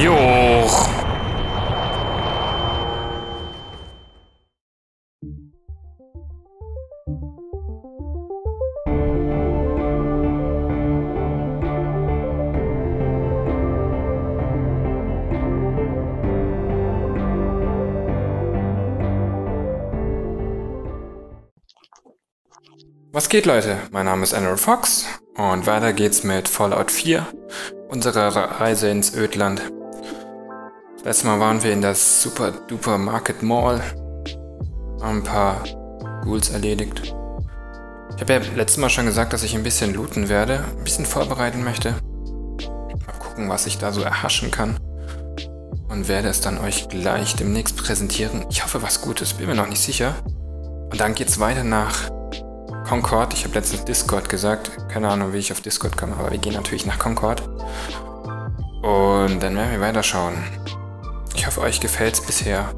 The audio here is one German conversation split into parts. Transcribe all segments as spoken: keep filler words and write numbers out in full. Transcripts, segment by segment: Jo. Was geht, Leute? Mein Name ist Andrew Fox und weiter geht's mit Fallout vier, unserer Reise ins Ödland. Letztes Mal waren wir in das Super-Duper-Market Mall, haben ein paar Ghouls erledigt. Ich habe ja letztes Mal schon gesagt, dass ich ein bisschen looten werde, ein bisschen vorbereiten möchte. Mal gucken, was ich da so erhaschen kann und werde es dann euch gleich demnächst präsentieren. Ich hoffe, was Gutes, bin mir noch nicht sicher. Und dann geht's weiter nach Concord. Ich habe letztens Discord gesagt. Keine Ahnung, wie ich auf Discord komme, aber wir gehen natürlich nach Concord. Und dann werden wir weiterschauen. Ich hoffe, euch gefällt es bisher.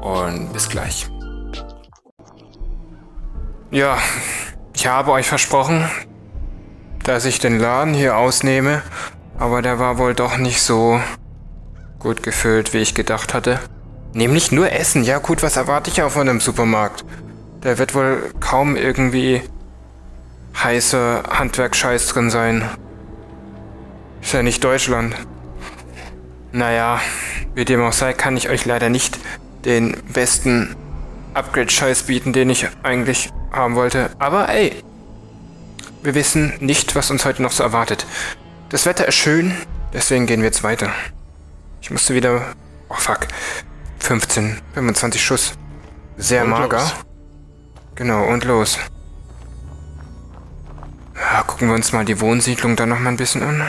Und bis gleich. Ja, ich habe euch versprochen, dass ich den Laden hier ausnehme. Aber der war wohl doch nicht so gut gefüllt, wie ich gedacht hatte. Nämlich nur Essen. Ja gut, was erwarte ich auch von einem Supermarkt? Da wird wohl kaum irgendwie heißer Handwerkscheiß drin sein. Ist ja nicht Deutschland. Naja, wie dem auch sei, kann ich euch leider nicht den besten Upgrade-Scheiß bieten, den ich eigentlich haben wollte. Aber ey, wir wissen nicht, was uns heute noch so erwartet. Das Wetter ist schön, deswegen gehen wir jetzt weiter. Ich musste wieder... Oh fuck. fünfzehn, fünfundzwanzig Schuss. Sehr und mager. Los. Genau, und los. Ja, gucken wir uns mal die Wohnsiedlung dann nochmal ein bisschen an.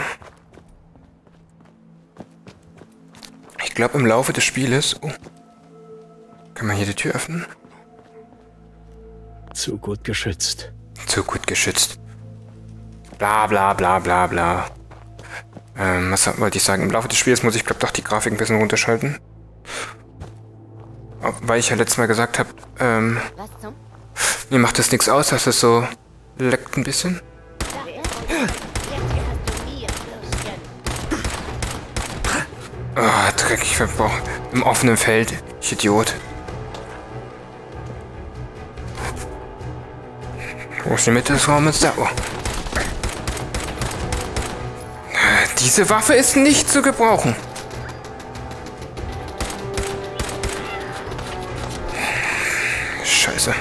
Ich glaube, im Laufe des Spieles... Oh. Kann man hier die Tür öffnen? Zu gut geschützt. Zu gut geschützt. Bla bla bla bla bla. Ähm, was wollte ich sagen? Im Laufe des Spiels muss ich, glaube ich, doch die Grafik ein bisschen runterschalten. Weil ich ja letztes Mal gesagt habe, ähm... mir macht das nichts aus, dass es so leckt ein bisschen. Ah, oh, Dreck, ich verbrauche im offenen Feld. Ich Idiot. Wo ist die Mitte des Raumes? Da. Oh. Diese Waffe ist nicht zu gebrauchen. Scheiße.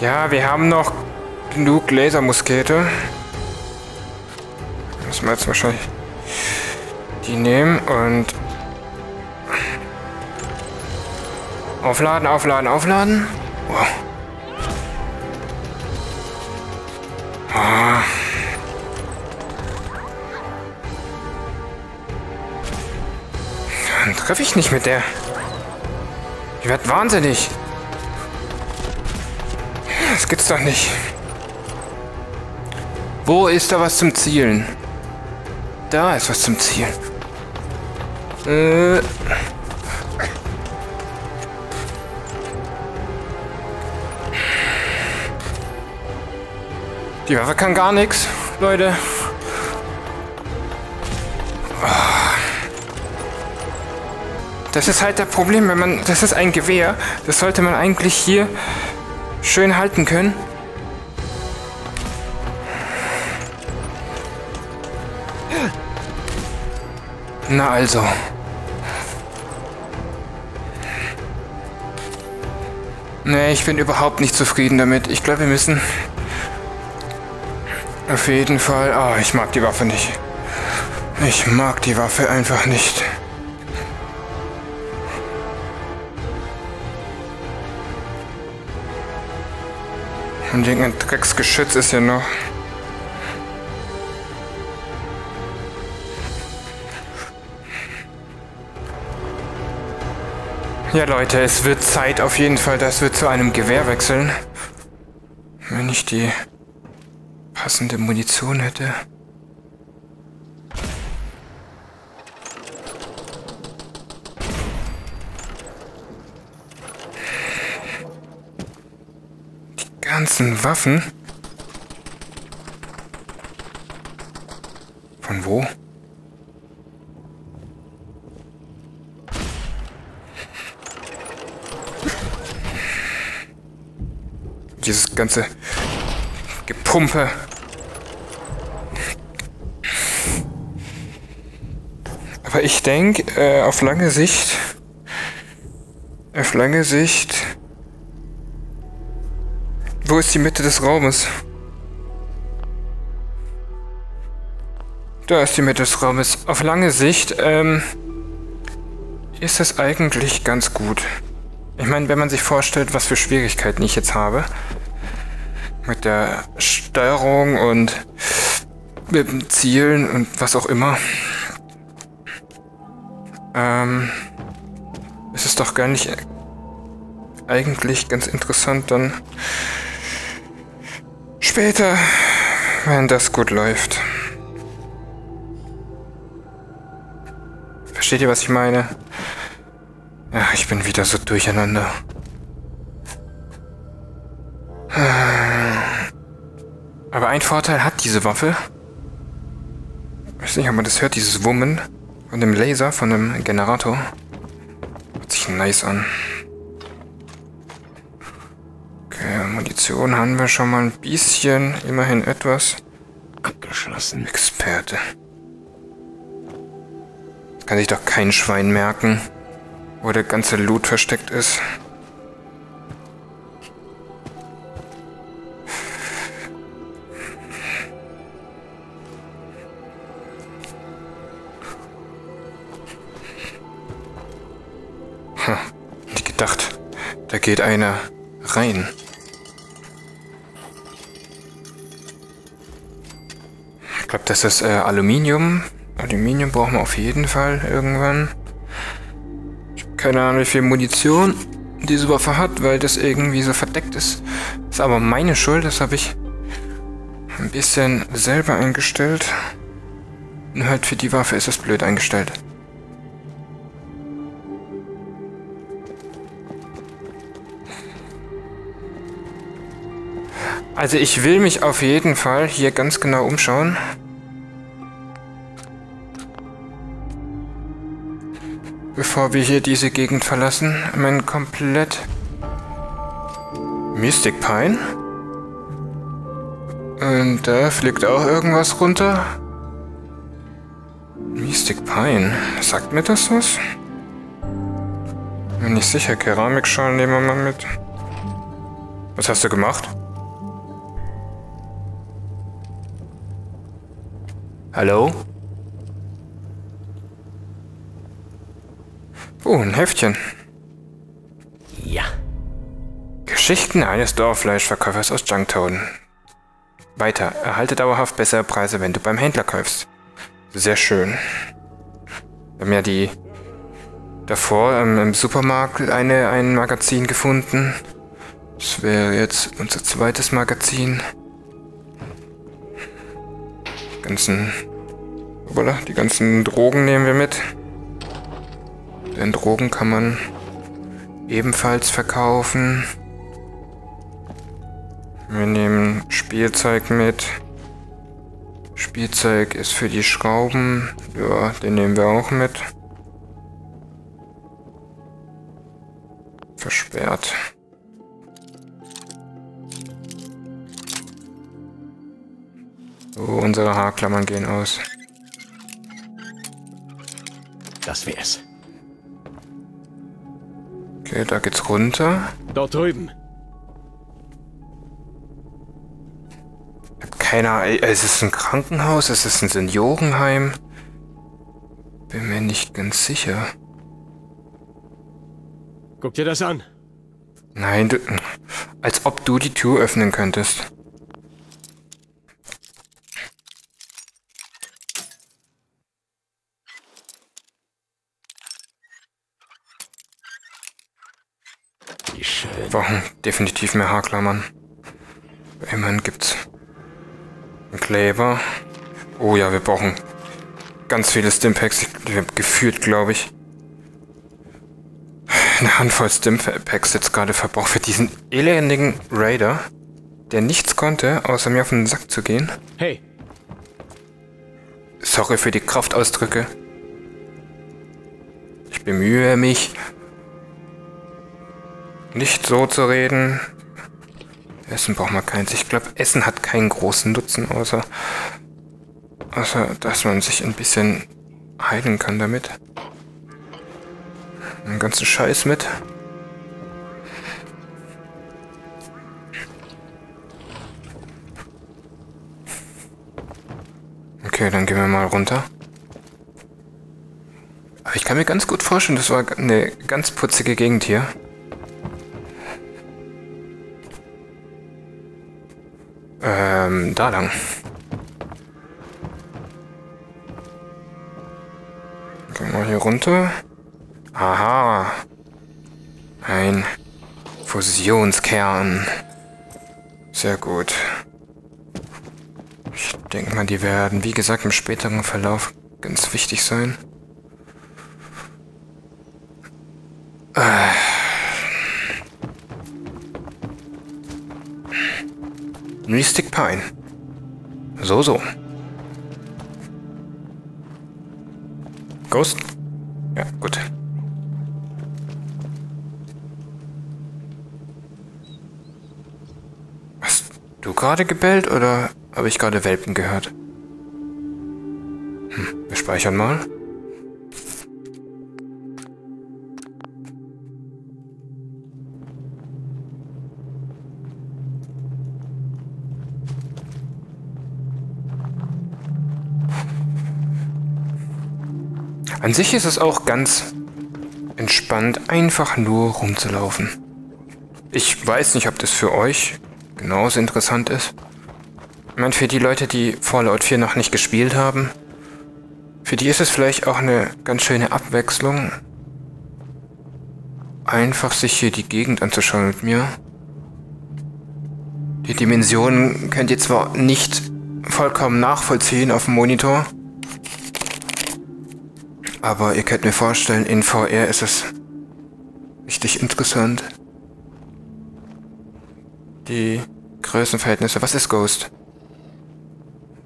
Ja, wir haben noch genug Lasermuskete. Müssen wir jetzt wahrscheinlich die nehmen und aufladen, aufladen, aufladen. Wow. Ah. Dann treffe ich nicht mit der. Ich werde wahnsinnig. Das gibt's doch nicht. Wo ist da was zum Zielen? Da ist was zum Zielen. Äh. Die Waffe kann gar nichts, Leute. Das ist halt das Problem, wenn man... Das ist ein Gewehr. Das sollte man eigentlich hier... schön halten können. Na also. Nee, ich bin überhaupt nicht zufrieden damit. Ich glaube, wir müssen auf jeden Fall... Ah, oh, ich mag die Waffe nicht. Ich mag die Waffe einfach nicht. Und irgendein Drecksgeschütz ist hier noch. Ja Leute, es wird Zeit auf jeden Fall, dass wir zu einem Gewehr wechseln. Wenn ich die passende Munition hätte. Ganzen Waffen irgendwo? Dieses ganze Gepumpe. Aber ich denke, äh, auf lange Sicht, auf lange Sicht, wo ist die Mitte des Raumes? Da ist die Mitte des Raumes. Auf lange Sicht ähm, ist es eigentlich ganz gut. Ich meine, wenn man sich vorstellt, was für Schwierigkeiten ich jetzt habe, mit der Steuerung und mit dem Zielen und was auch immer, ähm, ist es doch gar nicht eigentlich ganz interessant dann später, wenn das gut läuft. Versteht ihr, was ich meine? Ja, ich bin wieder so durcheinander. Aber ein Vorteil hat diese Waffe. Ich weiß nicht, ob man das hört, dieses Wummen von dem Laser, von dem Generator. Hört sich nice an. Okay, Munition haben wir schon mal ein bisschen, immerhin etwas. Abgeschlossen. Experte. Kann sich doch kein Schwein merken, wo der ganze Loot versteckt ist. Hm, nicht gedacht, da geht einer rein. Ich glaube, das ist äh, Aluminium. Aluminium brauchen wir auf jeden Fall irgendwann. Keine Ahnung, wie viel Munition diese Waffe hat, weil das irgendwie so verdeckt ist. Ist aber meine Schuld, das habe ich ein bisschen selber eingestellt. Nur halt für die Waffe ist das blöd eingestellt. Also ich will mich auf jeden Fall hier ganz genau umschauen. Bevor wir hier diese Gegend verlassen, mein komplett Mystic Pine. Und da fliegt auch irgendwas runter. Mystic Pine. Sagt mir das was? Bin nicht sicher. Keramikschalen nehmen wir mal mit. Was hast du gemacht? Hallo? Oh, ein Heftchen. Ja. Geschichten eines Dorffleischverkäufers aus Junktown. Weiter. Erhalte dauerhaft bessere Preise, wenn du beim Händler kaufst. Sehr schön. Wir haben ja die davor ähm, im Supermarkt eine, ein Magazin gefunden. Das wäre jetzt unser zweites Magazin. Die ganzen, voilà, die ganzen Drogen nehmen wir mit. Denn Drogen kann man ebenfalls verkaufen. Wir nehmen Spielzeug mit. Spielzeug ist für die Schrauben. Ja, den nehmen wir auch mit. Versperrt. So, unsere Haarklammern gehen aus. Das wär's. Okay, da geht's runter. Dort drüben. Ich hab keine Ahnung. Es ist ein Krankenhaus, es ist ein Seniorenheim. Bin mir nicht ganz sicher. Guck dir das an. Nein, du, als ob du die Tür öffnen könntest. Wir brauchen definitiv mehr Haarklammern. Immerhin gibt's einen Kleber. Oh ja, wir brauchen ganz viele Stimpacks. Ich habe gefühlt, glaube ich, eine Handvoll Stimpacks jetzt gerade verbraucht für diesen elendigen Raider, der nichts konnte, außer mir auf den Sack zu gehen. Hey! Es Sorry für die Kraftausdrücke. Ich bemühe mich, nicht so zu reden. Essen braucht man keins. Ich glaube, Essen hat keinen großen Nutzen, außer, außer, dass man sich ein bisschen heilen kann damit. Den ganzen Scheiß mit. Okay, dann gehen wir mal runter. Aber ich kann mir ganz gut vorstellen, das war eine ganz putzige Gegend hier. Ähm, da lang. Gehen wir hier runter. Aha. Ein Fusionskern. Sehr gut. Ich denke mal, die werden, wie gesagt, im späteren Verlauf ganz wichtig sein. Äh. Mystic Pine. So, so. Ghost? Ja, gut. Hast du gerade gebellt oder habe ich gerade Welpen gehört? Hm, wir speichern mal. An sich ist es auch ganz entspannt, einfach nur rumzulaufen. Ich weiß nicht, ob das für euch genauso interessant ist. Ich meine, für die Leute, die Fallout vier noch nicht gespielt haben, für die ist es vielleicht auch eine ganz schöne Abwechslung, einfach sich hier die Gegend anzuschauen mit mir. Die Dimensionen könnt ihr zwar nicht vollkommen nachvollziehen auf dem Monitor, aber ihr könnt mir vorstellen, in V R ist es richtig interessant. Die Größenverhältnisse. Was ist Ghost?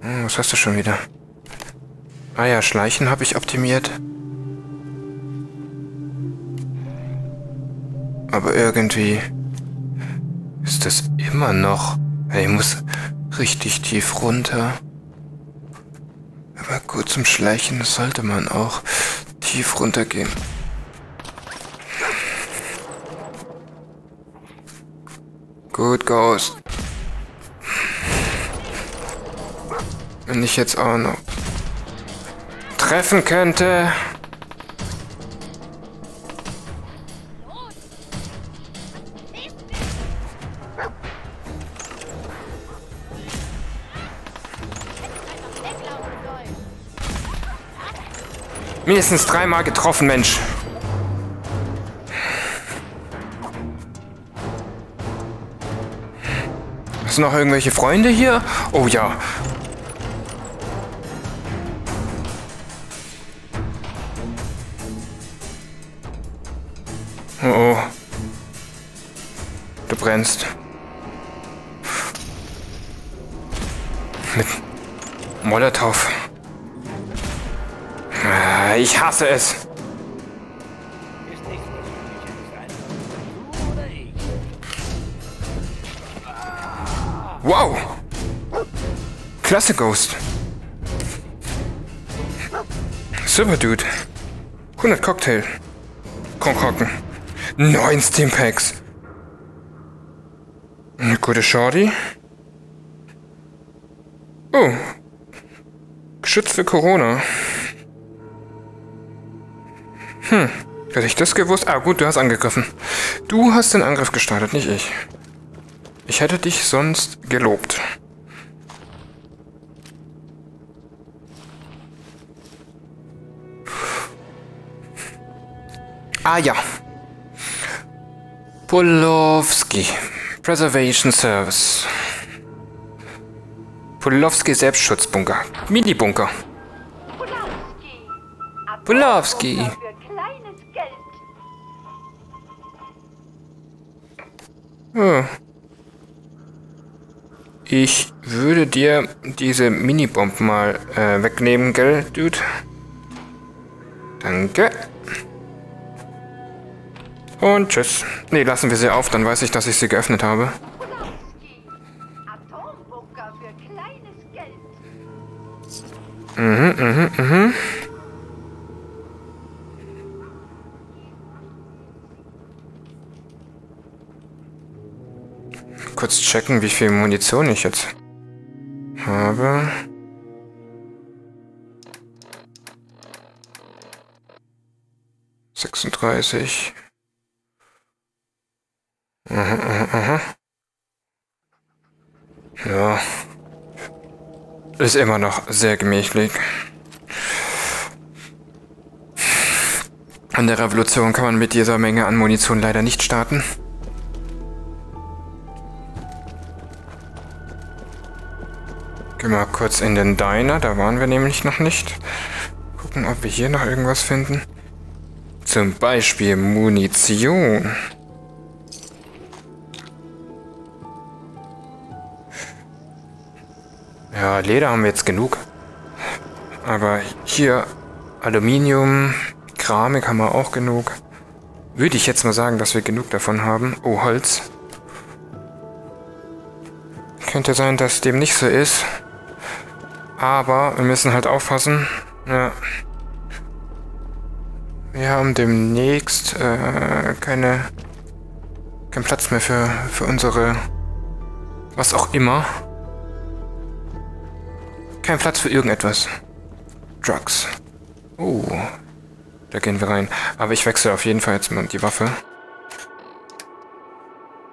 Hm, was hast du schon wieder? Ah ja, Schleichen habe ich optimiert. Aber irgendwie ist das immer noch... Ich muss richtig tief runter. Aber gut, zum Schleichen sollte man auch tief runtergehen. Gut, Ghost. Wenn ich jetzt auch noch treffen könnte. Mindestens dreimal getroffen, Mensch. Hast du noch irgendwelche Freunde hier? Oh ja. Oh oh. Du brennst. Mit Molotow. Ich hasse es. Wow. Klasse, Ghost. Super, Dude. hundert Cocktail. Konkorken. neun Steampacks. Eine gute Shorty. Oh. Geschützt für Corona. Hm, hätte ich das gewusst? Ah gut, du hast angegriffen. Du hast den Angriff gestartet, nicht ich. Ich hätte dich sonst gelobt. Ah ja. Pulowski. Preservation Service. Pulowski Selbstschutzbunker. Mini-Bunker. Pulowski. Pulowski. Oh. Ich würde dir diese Minibomb mal äh, wegnehmen, gell, Dude? Danke. Und tschüss. Ne, lassen wir sie auf, dann weiß ich, dass ich sie geöffnet habe. Atombunker für kleines Geld. Mhm, mhm, mhm. Kurz checken, wie viel Munition ich jetzt habe. sechsunddreißig. Aha, aha, aha. Ja. Ist immer noch sehr gemächlich. An der Revolution kann man mit dieser Menge an Munition leider nicht starten. Geh mal kurz in den Diner, da waren wir nämlich noch nicht. Gucken, ob wir hier noch irgendwas finden. Zum Beispiel Munition. Ja, Leder haben wir jetzt genug. Aber hier Aluminium, Keramik haben wir auch genug. Würde ich jetzt mal sagen, dass wir genug davon haben. Oh, Holz. Könnte sein, dass dem nicht so ist. Aber wir müssen halt aufpassen. Ja. Wir haben demnächst äh, keine, keinen Platz mehr für, für unsere... Was auch immer. Kein Platz für irgendetwas. Drugs. Oh. Da gehen wir rein. Aber ich wechsle auf jeden Fall jetzt mal die Waffe.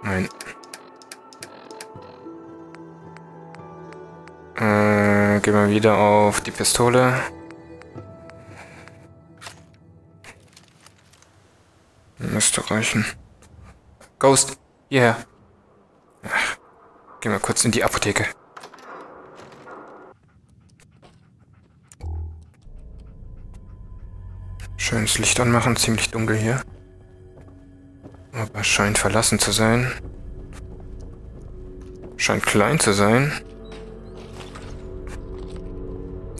Nein. Äh, gehen wir wieder auf die Pistole. Müsste reichen. Ghost, hierher. Ach, gehen wir kurz in die Apotheke. Schönes Licht anmachen, ziemlich dunkel hier. Aber scheint verlassen zu sein. Scheint klein zu sein.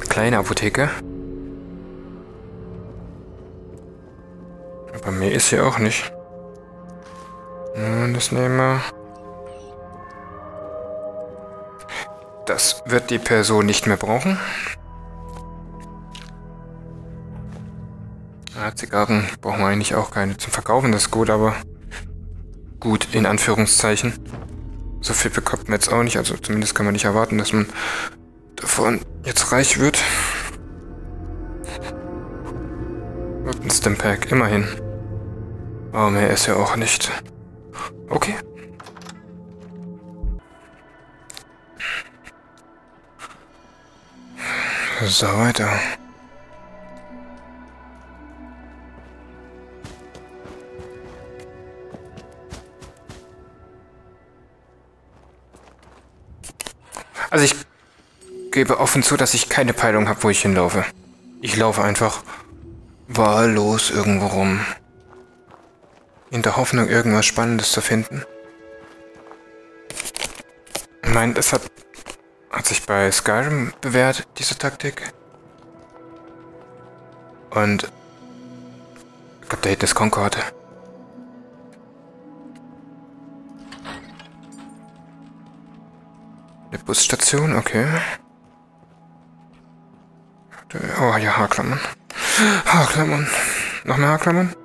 Kleine Apotheke. Aber mehr ist hier auch nicht. Das nehmen wir. Das wird die Person nicht mehr brauchen. Ja, Zigarren brauchen wir eigentlich auch keine. Zum Verkaufen das ist gut, aber gut in Anführungszeichen. So viel bekommt man jetzt auch nicht. Also zumindest kann man nicht erwarten, dass man davon jetzt reich wird. Und ein Stimpack, immerhin. Aber mehr ist ja auch nicht. Okay. So, weiter. Also ich gebe offen zu, dass ich keine Peilung habe, wo ich hinlaufe. Ich laufe einfach wahllos irgendwo rum. In der Hoffnung, irgendwas Spannendes zu finden. Nein, das hat, hat sich bei Skyrim bewährt, diese Taktik. Und ich glaube, da hinten ist Concord. Eine Busstation, okay. Oh ja, Haarklammern. Haarklammern. Noch mehr Haarklammern?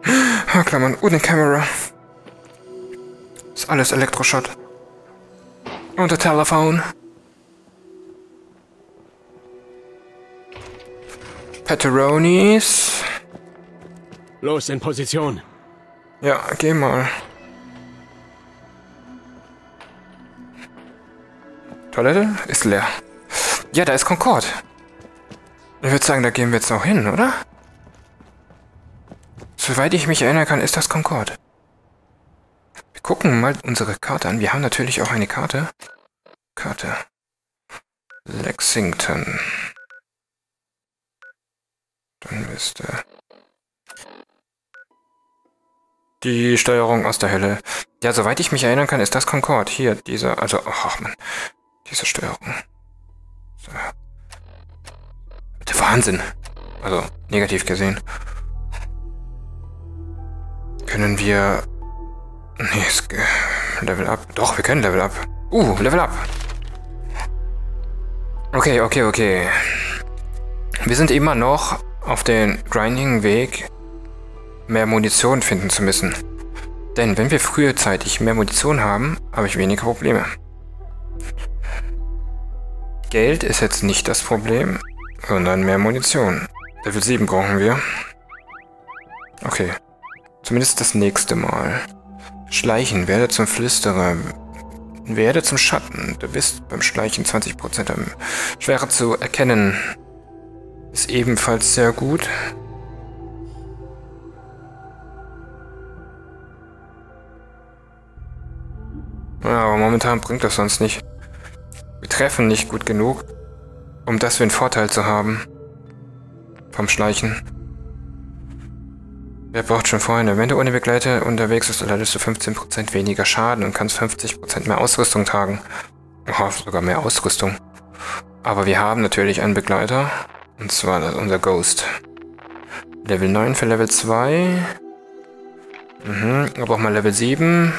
Haarklammern. Und eine Kamera. Ist alles Elektroschott. Und ein Telefon. Pepperonis. Los, in Position. Ja, geh mal. Toilette ist leer. Ja, da ist Concord. Ich würde sagen, da gehen wir jetzt auch hin, oder? Soweit ich mich erinnern kann, ist das Concord. Wir gucken mal unsere Karte an. Wir haben natürlich auch eine Karte. Karte. Lexington. Dann müsste... Die Steuerung aus der Hölle. Ja, soweit ich mich erinnern kann, ist das Concord. Hier, dieser... Also, ach man. Diese Störung. So. Der Wahnsinn. Also, negativ gesehen. Können wir... Nee, es... Level up. Doch, wir können Level up. Uh, Level up. Okay, okay, okay. Wir sind immer noch auf den Grinding-Weg, mehr Munition finden zu müssen. Denn wenn wir frühzeitig mehr Munition haben, habe ich weniger Probleme. Geld ist jetzt nicht das Problem, sondern mehr Munition. Level sieben brauchen wir. Okay. Zumindest das nächste Mal. Schleichen, werde zum Flüsterer. Werde zum Schatten. Du bist beim Schleichen zwanzig Prozent am schwerer zu erkennen. Ist ebenfalls sehr gut. Ja, aber momentan bringt das sonst nicht. Wir treffen nicht gut genug, um das für einen Vorteil zu haben. Vom Schleichen. Wer braucht schon Freunde? Wenn du ohne Begleiter unterwegs bist, erleidest du fünfzehn Prozent weniger Schaden und kannst fünfzig Prozent mehr Ausrüstung tragen. Oh, sogar mehr Ausrüstung. Aber wir haben natürlich einen Begleiter. Und zwar das unser Ghost. Level neun für Level zwei. Mhm, aber auch mal Level sieben.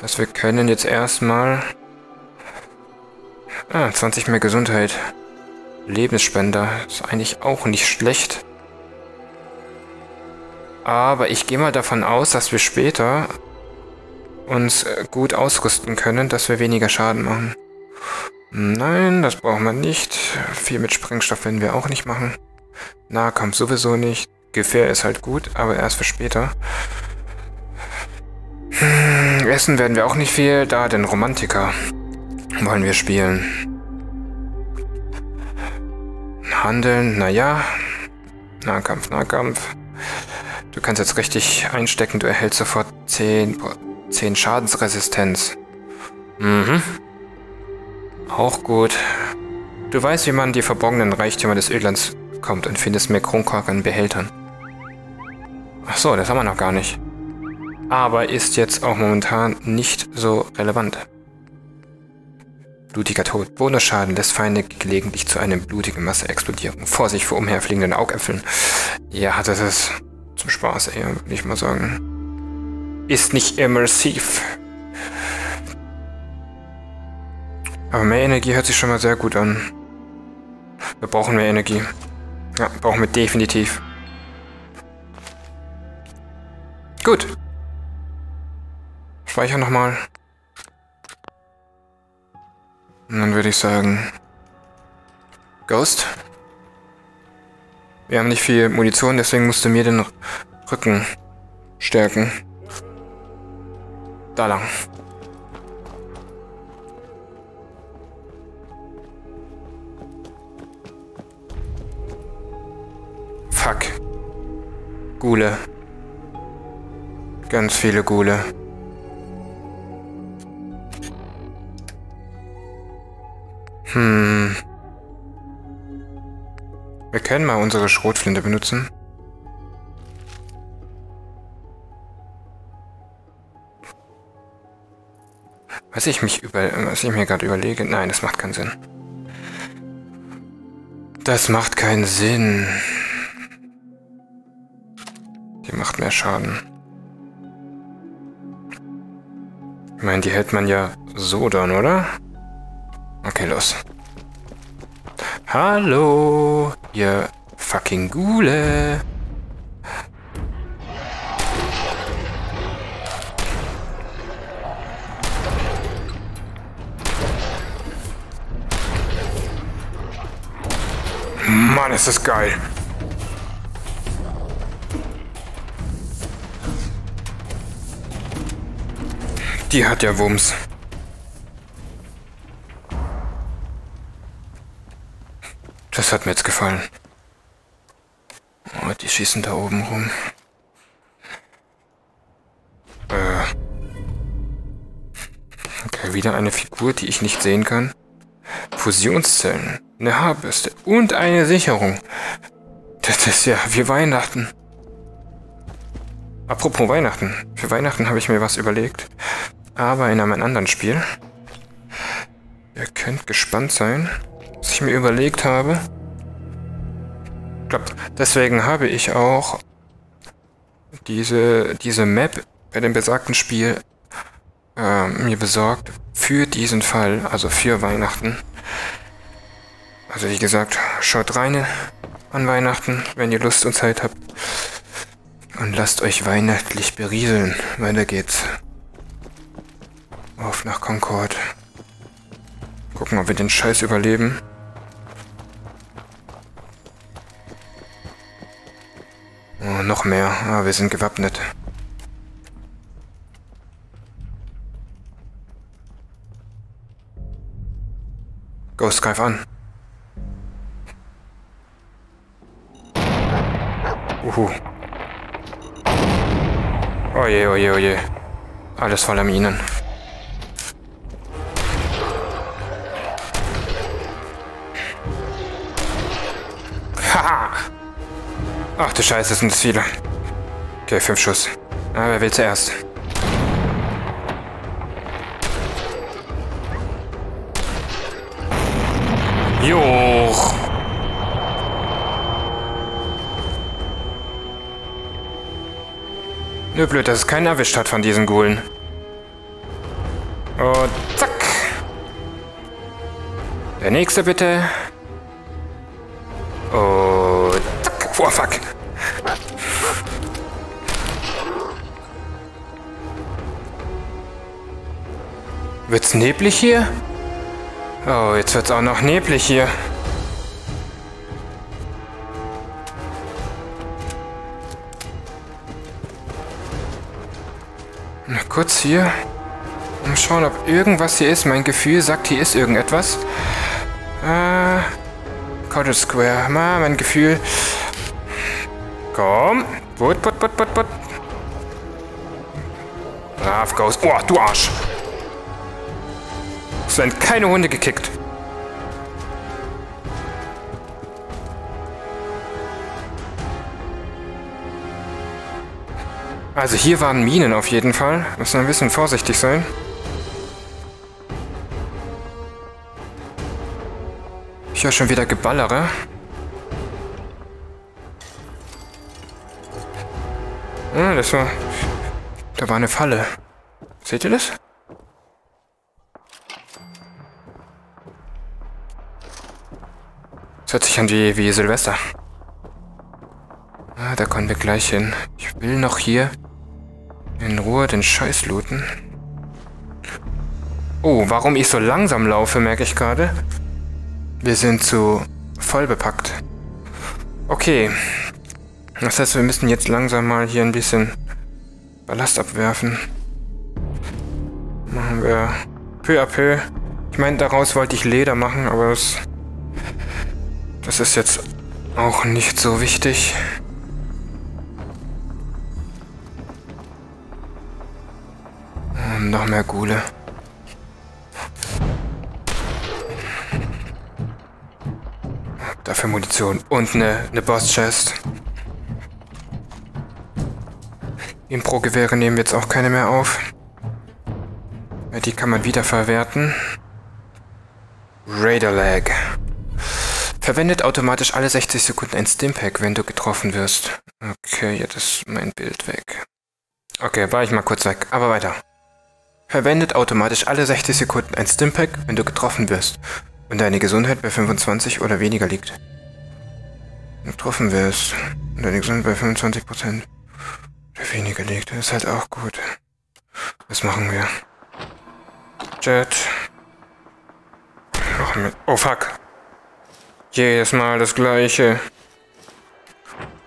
Das heißt, wir können jetzt erstmal... Ah, zwanzig mehr Gesundheit. Lebensspender. Ist eigentlich auch nicht schlecht. Aber ich gehe mal davon aus, dass wir später uns gut ausrüsten können, dass wir weniger Schaden machen. Nein, das brauchen wir nicht. Viel mit Sprengstoff werden wir auch nicht machen. Nahkampf sowieso nicht. Gefähr ist halt gut, aber erst für später. Hm, essen werden wir auch nicht viel, da den Romantiker wollen wir spielen. Handeln, naja. Nahkampf, Nahkampf. Du kannst jetzt richtig einstecken, du erhältst sofort zehn, zehn Schadensresistenz. Mhm. Auch gut. Du weißt, wie man die verborgenen Reichtümer des Ödlands kommt und findest mehr Kronkorken in Behältern. Ach so, das haben wir noch gar nicht. Aber ist jetzt auch momentan nicht so relevant. Blutiger Tod. Bonusschaden lässt Feinde gelegentlich zu einer blutigen Masse explodieren. Vorsicht vor umherfliegenden Augäpfeln. Ja, das ist zum Spaß eher, würde ich mal sagen. Ist nicht immersiv. Aber mehr Energie hört sich schon mal sehr gut an. Wir brauchen mehr Energie. Ja, brauchen wir definitiv. Gut. Speichern nochmal. Und dann würde ich sagen... Ghost? Wir haben nicht viel Munition, deswegen musst du mir den Rücken stärken. Da lang. Fuck. Ghule. Ganz viele Ghule. Hm. Wir können mal unsere Schrotflinte benutzen. Was ich, mich über, was ich mir gerade überlege... Nein, das macht keinen Sinn. Das macht keinen Sinn. Die macht mehr Schaden. Ich meine, die hält man ja so dann, oder? Okay, los. Hallo, ihr fucking Ghule. Mann, ist das geil. Die hat ja Wumms. Das hat mir jetzt gefallen. Oh, die schießen da oben rum. Äh. Okay, wieder eine Figur, die ich nicht sehen kann. Fusionszellen, eine Haarbürste und eine Sicherung. Das ist ja wie Weihnachten. Apropos Weihnachten. Für Weihnachten habe ich mir was überlegt. Aber in einem anderen Spiel. Wir könnt gespannt sein, was ich mir überlegt habe. Ich glaube, deswegen habe ich auch diese, diese Map bei dem besagten Spiel äh, mir besorgt für diesen Fall, also für Weihnachten. Also wie gesagt, schaut rein an Weihnachten, wenn ihr Lust und Zeit habt. Und lasst euch weihnachtlich berieseln. Weiter geht's. Auf nach Concord. Gucken, ob wir den Scheiß überleben. Oh, noch mehr. Ah, wir sind gewappnet. Ghost, greif an. Uhu. Oje, oje, oje. Alles voller Minen. Haha! Ach du Scheiße, sind es viele. Okay, fünf Schuss. Ah, wer will zuerst? Joch! Nö, blöd, dass es keinen erwischt hat von diesen Ghoulen. Und zack. Der nächste bitte. Und zack. Oh, fuck. Wird's neblig hier? Oh, jetzt wird's auch noch neblig hier. Kurz hier. Mal schauen, ob irgendwas hier ist. Mein Gefühl sagt, hier ist irgendetwas. Äh. Cottage Square. Ma, mein Gefühl. Komm. Wut, wut, wut, wut, wut. Brav, Ghost. Oh, du Arsch. Es werden keine Hunde gekickt. Also hier waren Minen auf jeden Fall. Müssen wir ein bisschen vorsichtig sein. Ich höre schon wieder Geballere. Ah, das war... Da war eine Falle. Seht ihr das? Das hört sich an wie, wie Silvester. Ah, da kommen wir gleich hin. Ich will noch hier... in Ruhe den Scheiß looten. Oh, warum ich so langsam laufe, merke ich gerade. Wir sind zu voll bepackt. Okay. Das heißt, wir müssen jetzt langsam mal hier ein bisschen Ballast abwerfen. Machen wir peu à peu. Ich meine, daraus wollte ich Leder machen, aber das, das ist jetzt auch nicht so wichtig. Noch mehr Ghule. Dafür Munition und eine, eine Boss-Chest. Impro-Gewehre nehmen wir jetzt auch keine mehr auf. Die kann man wieder verwerten. Raider-Lag. Verwendet automatisch alle sechzig Sekunden ein Stimpack, wenn du getroffen wirst. Okay, jetzt ist mein Bild weg. Okay, war ich mal kurz weg, aber weiter. Verwendet automatisch alle sechzig Sekunden ein Stimpack, wenn du getroffen wirst und deine Gesundheit bei fünfundzwanzig oder weniger liegt. Wenn du getroffen wirst und deine Gesundheit bei fünfundzwanzig Prozent oder weniger liegt, ist halt auch gut. Was machen wir? Jet. Oh fuck. Jedes Mal das Gleiche.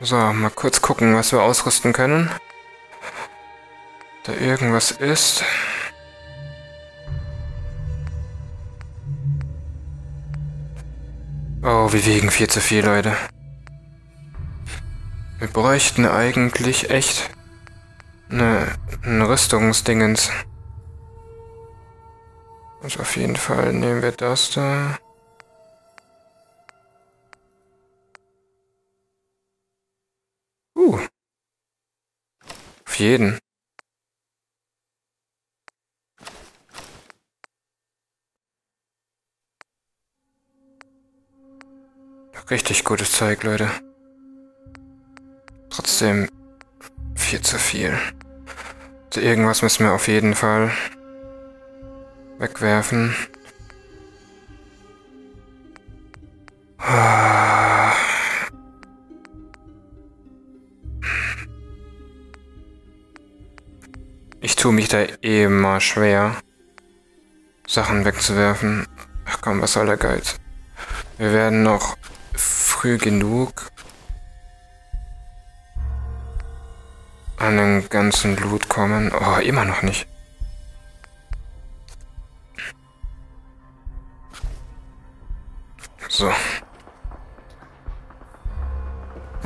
So, mal kurz gucken, was wir ausrüsten können. Da irgendwas ist... Oh, wir wiegen viel zu viel, Leute. Wir bräuchten eigentlich echt eine, eine Rüstungsdingens. Also auf jeden Fall nehmen wir das da. Uh. Auf jeden. richtig gutes Zeug, Leute. Trotzdem viel zu viel. Also irgendwas müssen wir auf jeden Fall wegwerfen. Ich tue mich da eh mal schwer, Sachen wegzuwerfen. Ach komm, was soll der Geiz? Wir werden noch früh genug an den ganzen Loot kommen. Oh, immer noch nicht. So.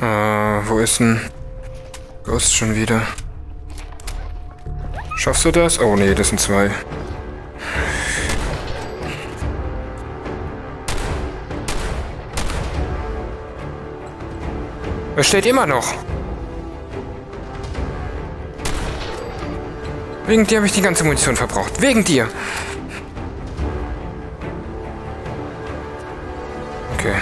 Äh, wo ist denn Ghost schon wieder? Schaffst du das? Oh nee, das sind zwei. Es steht immer noch. Wegen dir habe ich die ganze Munition verbraucht. Wegen dir. Okay.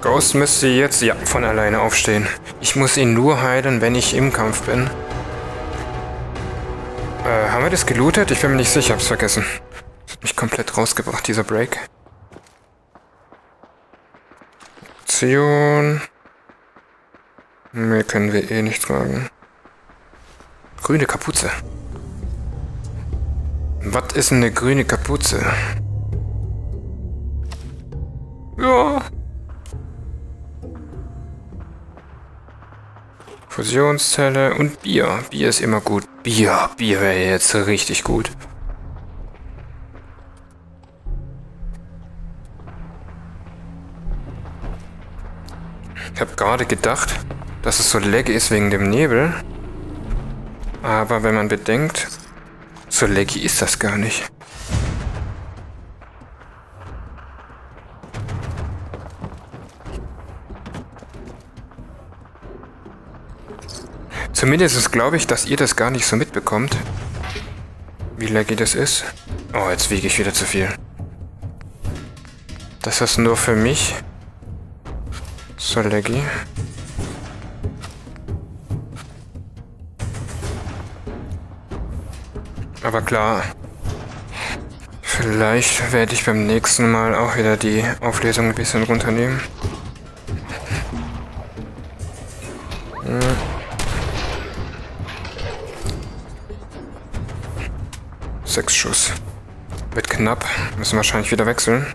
Ghost müsste jetzt ja von alleine aufstehen. Ich muss ihn nur heilen, wenn ich im Kampf bin. Äh, haben wir das gelootet? Ich bin mir nicht sicher, hab's vergessen. Das hat mich komplett rausgebracht, dieser Break. Munition. Mehr können wir eh nicht tragen. Grüne Kapuze. Was ist denn eine grüne Kapuze? Ja. Fusionszelle und Bier. Bier ist immer gut. Bier, Bier wäre jetzt richtig gut. Ich habe gerade gedacht, dass es so laggy ist wegen dem Nebel. Aber wenn man bedenkt, so laggy ist das gar nicht. Zumindest glaube ich, dass ihr das gar nicht so mitbekommt, wie laggy das ist. Oh, jetzt wiege ich wieder zu viel. Das ist nur für mich so laggy. Aber klar, vielleicht werde ich beim nächsten Mal auch wieder die Auflösung ein bisschen runternehmen. Hm. Sechs Schuss. Wird knapp. Müssen wahrscheinlich wieder wechseln.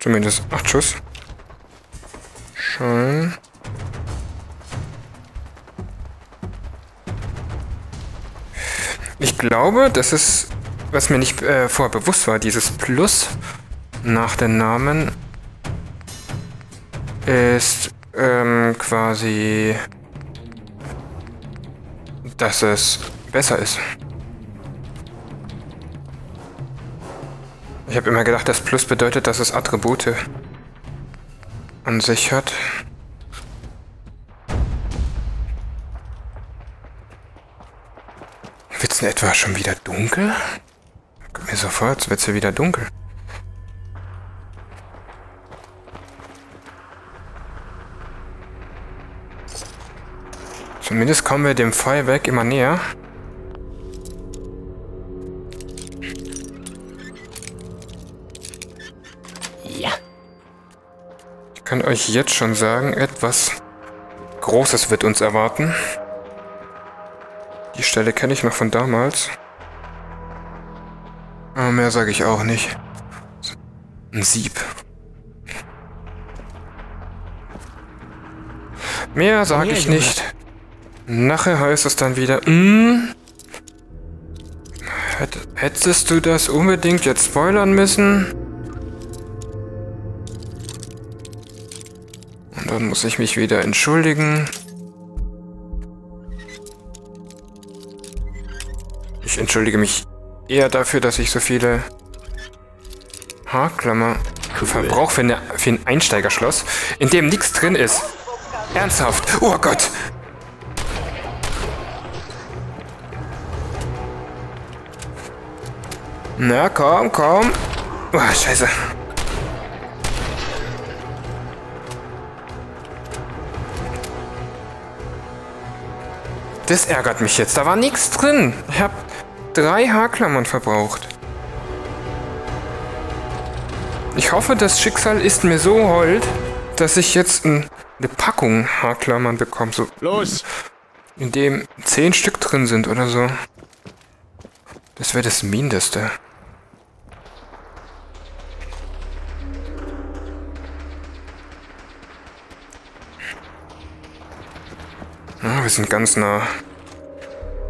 Zumindest acht Schuss. Schön. Ich glaube, das ist, was mir nicht äh, vorher bewusst war, dieses Plus nach den Namen ist ähm, quasi, dass es besser ist. Ich habe immer gedacht, das Plus bedeutet, dass es Attribute an sich hat. Wird's denn etwa schon wieder dunkel? Kommt mir sofort, wird's ja wieder dunkel. Zumindest kommen wir dem Feuerwerk immer näher. Ich kann euch jetzt schon sagen, etwas Großes wird uns erwarten. Die Stelle kenne ich noch von damals. Aber mehr sage ich auch nicht. Ein Sieb. Mehr sage ich nicht. Nachher heißt es dann wieder, mm, hättest du das unbedingt jetzt spoilern müssen? Dann muss ich mich wieder entschuldigen. Ich entschuldige mich eher dafür, dass ich so viele Haarklammer verbrauche für, eine, für ein Einsteigerschloss, in dem nichts drin ist. Ernsthaft. Oh Gott. Na komm, komm. Oh, scheiße. Das ärgert mich jetzt. Da war nichts drin. Ich habe drei Haarklammern verbraucht. Ich hoffe, das Schicksal ist mir so hold, dass ich jetzt eine Packung Haarklammern bekomme. So, los! In dem zehn Stück drin sind oder so. Das wäre das Mindeste. Ah, wir sind ganz nah.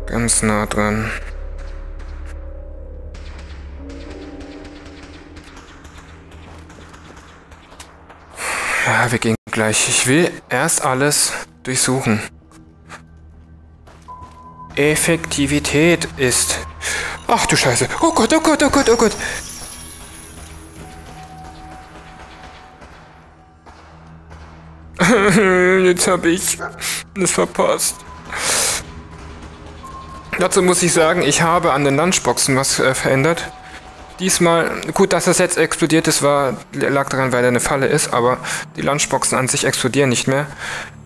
Ganz nah dran. Ja, wir gehen gleich. Ich will erst alles durchsuchen. Effektivität ist... Ach du Scheiße. Oh Gott, oh Gott, oh Gott, oh Gott. Jetzt habe ich das verpasst. Dazu muss ich sagen, ich habe an den Lunchboxen was äh, verändert. Diesmal, gut, dass das jetzt explodiert ist, war, lag daran, weil da eine Falle ist, aber die Lunchboxen an sich explodieren nicht mehr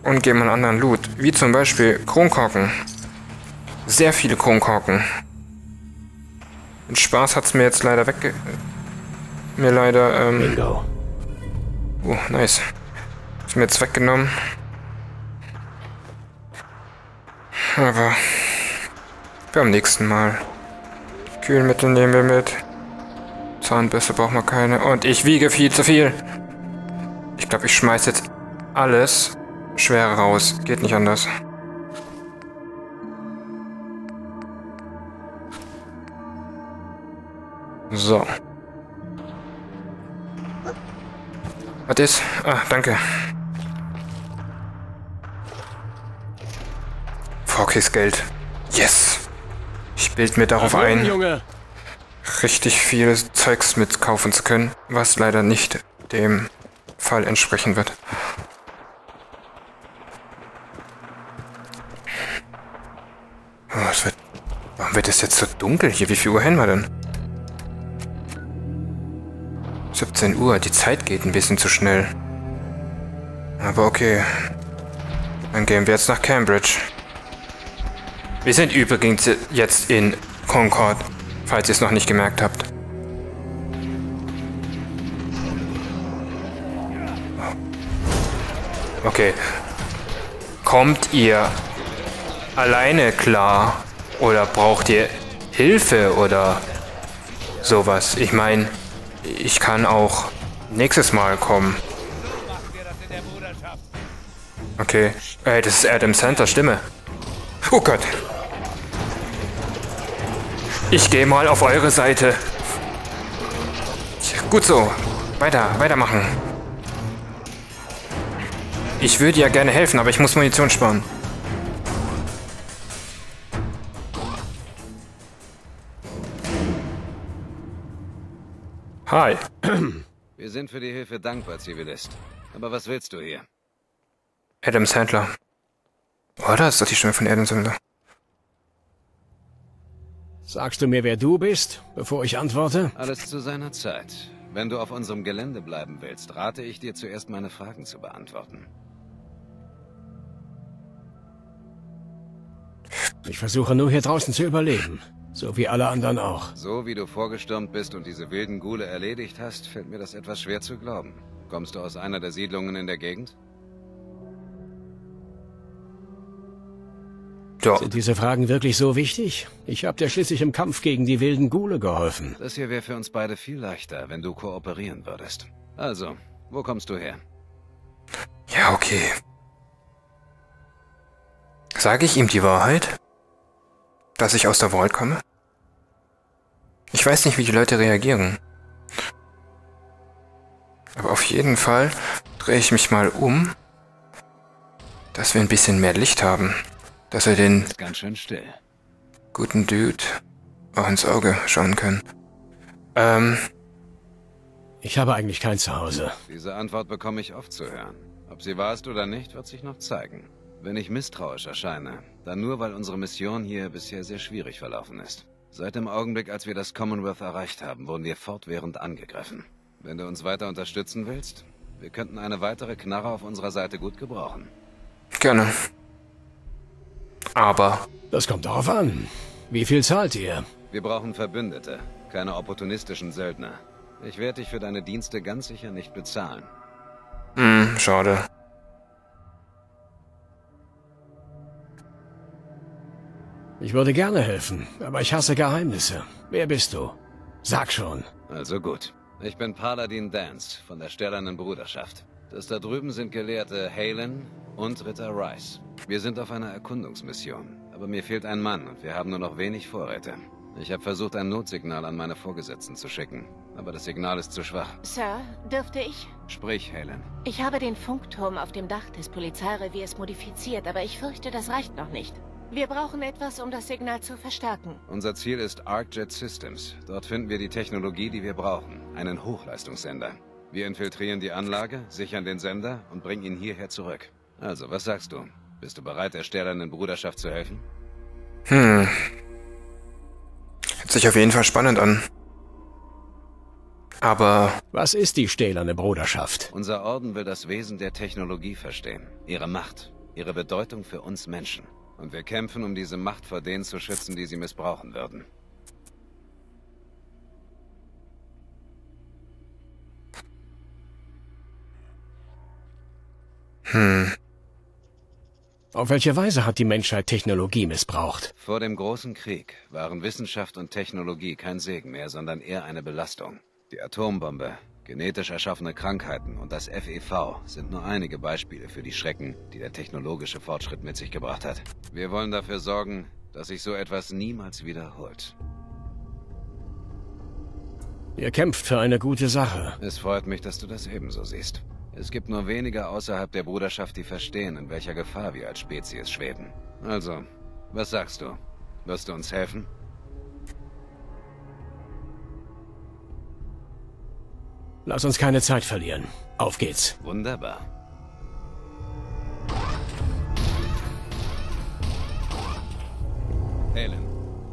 und geben einen anderen Loot. Wie zum Beispiel Kronkorken. Sehr viele Kronkorken. Den Spaß hat es mir jetzt leider wegge... Mir leider, ähm... Bingo. Oh, nice. Ist mir jetzt weggenommen. Aber... Beim nächsten Mal. Kühlmittel nehmen wir mit. Zahnbürste brauchen wir keine. Und ich wiege viel zu viel. Ich glaube, ich schmeiß jetzt alles schwer raus. Geht nicht anders. So. Was ist? Ah, danke. Foxys Geld. Yes! Ich bilde mir darauf ein, richtig viel Zeugs mitkaufen zu können, was leider nicht dem Fall entsprechen wird. Oh, es wird... Warum wird es jetzt so dunkel hier? Wie viel Uhr haben wir denn? siebzehn Uhr, die Zeit geht ein bisschen zu schnell. Aber okay. Dann gehen wir jetzt nach Cambridge. Wir sind übrigens jetzt in Concord, falls ihr es noch nicht gemerkt habt. Okay. Kommt ihr alleine klar? Oder braucht ihr Hilfe oder sowas? Ich meine, ich kann auch nächstes Mal kommen. Okay. Ey, das ist Adam Sanders Stimme. Oh Gott. Ich gehe mal auf eure Seite. Gut so. Weiter, weitermachen. Ich würde ja gerne helfen, aber ich muss Munition sparen. Hi. Wir sind für die Hilfe dankbar, Zivilist. Aber was willst du hier? Adam Sandler. Oh, da ist doch die Stimme von Adam Sandler. Sagst du mir, wer du bist, bevor ich antworte? Alles zu seiner Zeit. Wenn du auf unserem Gelände bleiben willst, rate ich dir zuerst, meine Fragen zu beantworten. Ich versuche nur hier draußen zu überleben. So wie alle anderen auch. So wie du vorgestürmt bist und diese wilden Ghule erledigt hast, fällt mir das etwas schwer zu glauben. Kommst du aus einer der Siedlungen in der Gegend? Ja. Sind diese Fragen wirklich so wichtig? Ich habe dir schließlich im Kampf gegen die wilden Ghule geholfen. Das hier wäre für uns beide viel leichter, wenn du kooperieren würdest. Also, wo kommst du her? Ja, okay. Sage ich ihm die Wahrheit? Dass ich aus der Vault komme? Ich weiß nicht, wie die Leute reagieren. Aber auf jeden Fall drehe ich mich mal um, dass wir ein bisschen mehr Licht haben. Dass wir den ganz schön still. Guten Dude auch ins Auge schauen können. Ähm. Ich habe eigentlich kein Zuhause. Diese Antwort bekomme ich oft zu hören. Ob sie wahr ist oder nicht, wird sich noch zeigen. Wenn ich misstrauisch erscheine, dann nur, weil unsere Mission hier bisher sehr schwierig verlaufen ist. Seit dem Augenblick, als wir das Commonwealth erreicht haben, wurden wir fortwährend angegriffen. Wenn du uns weiter unterstützen willst, wir könnten eine weitere Knarre auf unserer Seite gut gebrauchen. Gerne. Aber... Das kommt darauf an. Wie viel zahlt ihr? Wir brauchen Verbündete, keine opportunistischen Söldner. Ich werde dich für deine Dienste ganz sicher nicht bezahlen. Hm, schade. Ich würde gerne helfen, aber ich hasse Geheimnisse. Wer bist du? Sag schon. Also gut. Ich bin Paladin Dance von der Sternenbruderschaft. Das da drüben sind Gelehrte Haylen und Ritter Rice. Wir sind auf einer Erkundungsmission, aber mir fehlt ein Mann und wir haben nur noch wenig Vorräte. Ich habe versucht, ein Notsignal an meine Vorgesetzten zu schicken, aber das Signal ist zu schwach. Sir, dürfte ich? Sprich, Haylen. Ich habe den Funkturm auf dem Dach des Polizeireviers modifiziert, aber ich fürchte, das reicht noch nicht. Wir brauchen etwas, um das Signal zu verstärken. Unser Ziel ist ArcJet Systems. Dort finden wir die Technologie, die wir brauchen. Einen Hochleistungssender. Wir infiltrieren die Anlage, sichern den Sender und bringen ihn hierher zurück. Also, was sagst du? Bist du bereit, der sterlenden Bruderschaft zu helfen? Hm. Hört sich auf jeden Fall spannend an. Aber... Was ist die stählerne Bruderschaft? Unser Orden will das Wesen der Technologie verstehen. Ihre Macht. Ihre Bedeutung für uns Menschen. Und wir kämpfen, um diese Macht vor denen zu schützen, die sie missbrauchen würden. Hm. Auf welche Weise hat die Menschheit Technologie missbraucht? Vor dem Großen Krieg waren Wissenschaft und Technologie kein Segen mehr, sondern eher eine Belastung. Die Atombombe, genetisch erschaffene Krankheiten und das F E V sind nur einige Beispiele für die Schrecken, die der technologische Fortschritt mit sich gebracht hat. Wir wollen dafür sorgen, dass sich so etwas niemals wiederholt. Ihr kämpft für eine gute Sache. Es freut mich, dass du das ebenso siehst. Es gibt nur wenige außerhalb der Bruderschaft, die verstehen, in welcher Gefahr wir als Spezies schweben. Also, was sagst du? Wirst du uns helfen? Lass uns keine Zeit verlieren. Auf geht's. Wunderbar. Haylen,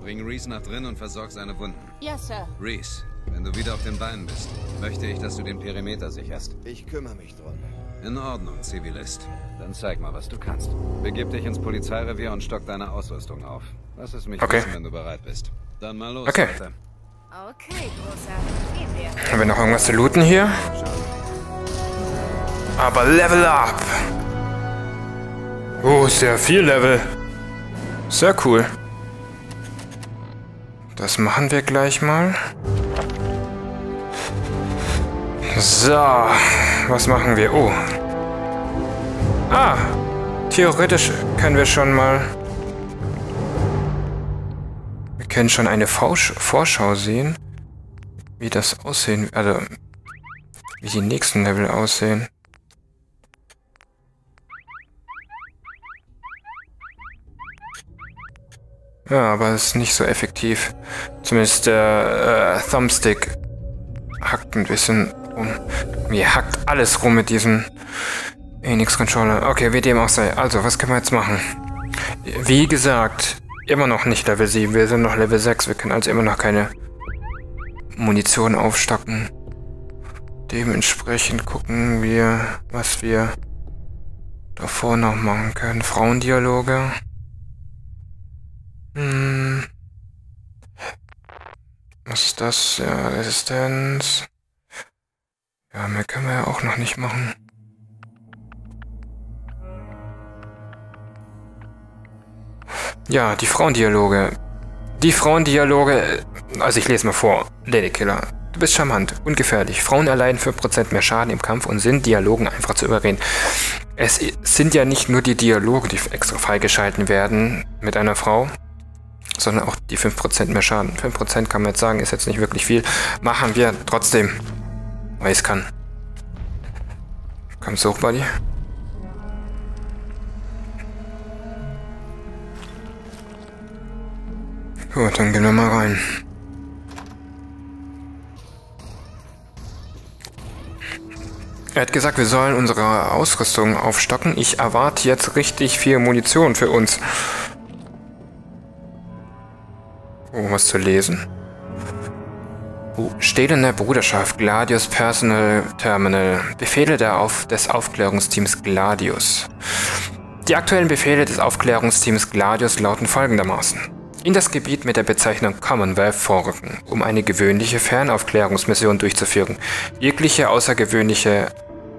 bring Reese nach drin und versorg seine Wunden. Ja, Sir. Reese, wenn du wieder auf den Beinen bist, möchte ich, dass du den Perimeter sicherst. Ich kümmere mich drum. In Ordnung, Zivilist. Dann zeig mal, was du kannst. Begib dich ins Polizeirevier und stock deine Ausrüstung auf. Lass es mich okay. wissen, wenn du bereit bist. Dann mal los, okay. Leute. Okay, großer. Gehen wir. Haben wir noch irgendwas zu looten hier? Aber Level Up! Oh, sehr viel Level. Sehr cool. Das machen wir gleich mal. So, was machen wir? Oh. Ah, theoretisch können wir schon mal... Wir können schon eine Vorschau sehen, wie das aussehen, also wie die nächsten Level aussehen. Ja, aber es ist nicht so effektiv. Zumindest der äh, Thumbstick hackt ein bisschen rum. Mir hackt alles rum mit diesem Enix-Controller. Okay, wie dem auch sei. Also, was können wir jetzt machen? Wie gesagt... Immer noch nicht Level sieben, wir sind noch Level sechs, wir können also immer noch keine Munition aufstocken. Dementsprechend gucken wir, was wir davor noch machen können. Frauendialoge. Hm. Was ist das? Ja, Resistenz. Ja, mehr können wir ja auch noch nicht machen. Ja, die Frauendialoge. Die Frauendialoge... Also ich lese mal vor. Ladykiller. Du bist charmant, ungefährlich. Frauen erleiden fünf Prozent mehr Schaden im Kampf und sind Dialogen einfach zu überreden. Es sind ja nicht nur die Dialoge, die extra freigeschalten werden mit einer Frau, sondern auch die fünf Prozent mehr Schaden. fünf Prozent kann man jetzt sagen, ist jetzt nicht wirklich viel. Machen wir trotzdem. Weil ich es kann. Kommst du hoch, Buddy? Gut, dann gehen wir mal rein. Er hat gesagt, wir sollen unsere Ausrüstung aufstocken. Ich erwarte jetzt richtig viel Munition für uns. Oh, was zu lesen. Oh, steht in der Bruderschaft Gladius Personal Terminal. Befehle der Auf- des Aufklärungsteams Gladius. Die aktuellen Befehle des Aufklärungsteams Gladius lauten folgendermaßen. In das Gebiet mit der Bezeichnung Commonwealth vorrücken, um eine gewöhnliche Fernaufklärungsmission durchzuführen. Jegliche außergewöhnliche,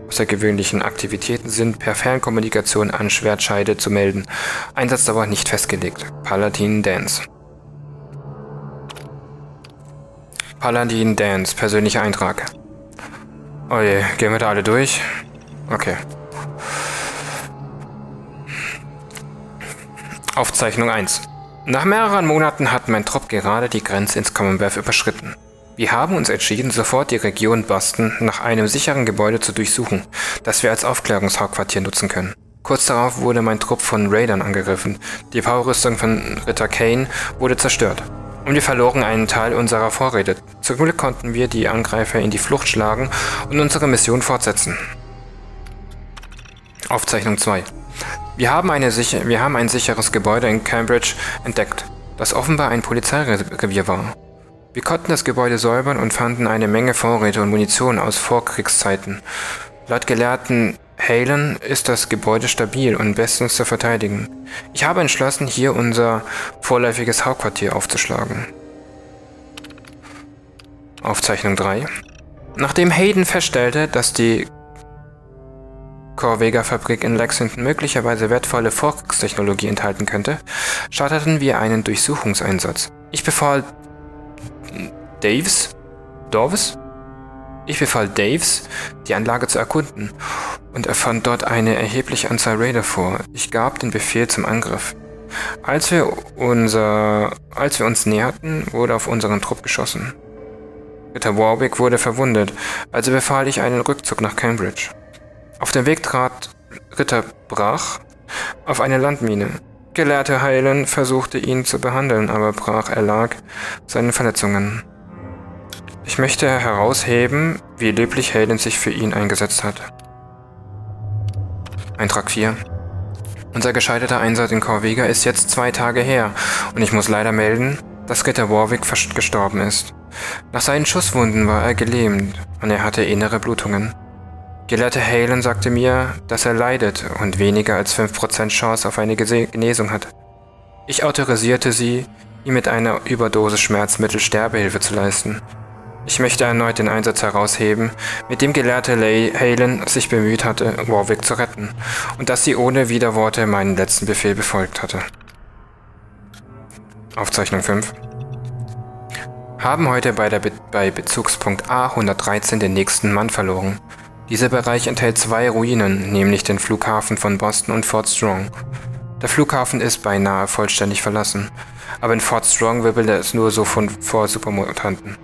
außergewöhnlichen Aktivitäten sind per Fernkommunikation an Schwertscheide zu melden. Einsatzdauer nicht festgelegt. Paladin Dance. Paladin Dance, persönlicher Eintrag. Oh je, gehen wir da alle durch? Okay. Aufzeichnung eins. Nach mehreren Monaten hat mein Trupp gerade die Grenze ins Commonwealth überschritten. Wir haben uns entschieden, sofort die Region Boston nach einem sicheren Gebäude zu durchsuchen, das wir als Aufklärungshauptquartier nutzen können. Kurz darauf wurde mein Trupp von Raidern angegriffen. Die Powerrüstung von Ritter Kane wurde zerstört. Und wir verloren einen Teil unserer Vorräte. Zum Glück konnten wir die Angreifer in die Flucht schlagen und unsere Mission fortsetzen. Aufzeichnung zwei. Wir haben, eine sicher wir haben ein sicheres Gebäude in Cambridge entdeckt, das offenbar ein Polizeirevier war. Wir konnten das Gebäude säubern und fanden eine Menge Vorräte und Munition aus Vorkriegszeiten. Laut Gelehrten Haylen ist das Gebäude stabil und bestens zu verteidigen. Ich habe entschlossen, hier unser vorläufiges Hauptquartier aufzuschlagen. Aufzeichnung drei. Nachdem Hayden feststellte, dass die Corvega-Fabrik in Lexington möglicherweise wertvolle Vorkriegstechnologie enthalten könnte, starteten wir einen Durchsuchungseinsatz. Ich befahl Daves, Daves? Ich befahl Daves, die Anlage zu erkunden, und er fand dort eine erhebliche Anzahl Raider vor. Ich gab den Befehl zum Angriff. Als wir, unser, als wir uns näherten, wurde auf unseren Trupp geschossen. Ritter Warwick wurde verwundet, also befahl ich einen Rückzug nach Cambridge. Auf dem Weg trat Ritter Brach auf eine Landmine. Gelehrte Haylen versuchte ihn zu behandeln, aber Brach erlag seinen Verletzungen. Ich möchte herausheben, wie löblich Haylen sich für ihn eingesetzt hat. Eintrag vier. Unser gescheiterter Einsatz in Corvega ist jetzt zwei Tage her und ich muss leider melden, dass Ritter Warwick gestorben ist. Nach seinen Schusswunden war er gelähmt und er hatte innere Blutungen. Gelehrte Haylen sagte mir, dass er leidet und weniger als fünf Prozent Chance auf eine Genesung hat. Ich autorisierte sie, ihm mit einer Überdosis Schmerzmittel Sterbehilfe zu leisten. Ich möchte erneut den Einsatz herausheben, mit dem Gelehrte Haylen sich bemüht hatte, Warwick zu retten, und dass sie ohne Widerworte meinen letzten Befehl befolgt hatte. Aufzeichnung fünf. Haben heute bei, der Be bei Bezugspunkt A hundertdreizehn den nächsten Mann verloren. Dieser Bereich enthält zwei Ruinen, nämlich den Flughafen von Boston und Fort Strong. Der Flughafen ist beinahe vollständig verlassen, aber in Fort Strong wirbelte es nur so von vor Supermutanten.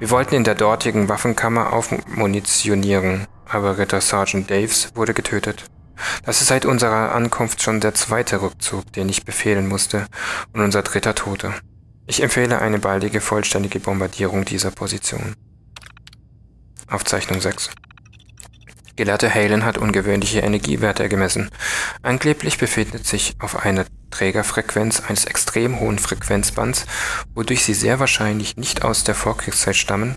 Wir wollten in der dortigen Waffenkammer aufmunitionieren, aber Ritter Sergeant Daves wurde getötet. Das ist seit unserer Ankunft schon der zweite Rückzug, den ich befehlen musste, und unser dritter Tote. Ich empfehle eine baldige, vollständige Bombardierung dieser Position. Aufzeichnung sechs. Gelehrte Haylen hat ungewöhnliche Energiewerte gemessen. Angeblich befindet sich auf einer Trägerfrequenz eines extrem hohen Frequenzbands, wodurch sie sehr wahrscheinlich nicht aus der Vorkriegszeit stammen.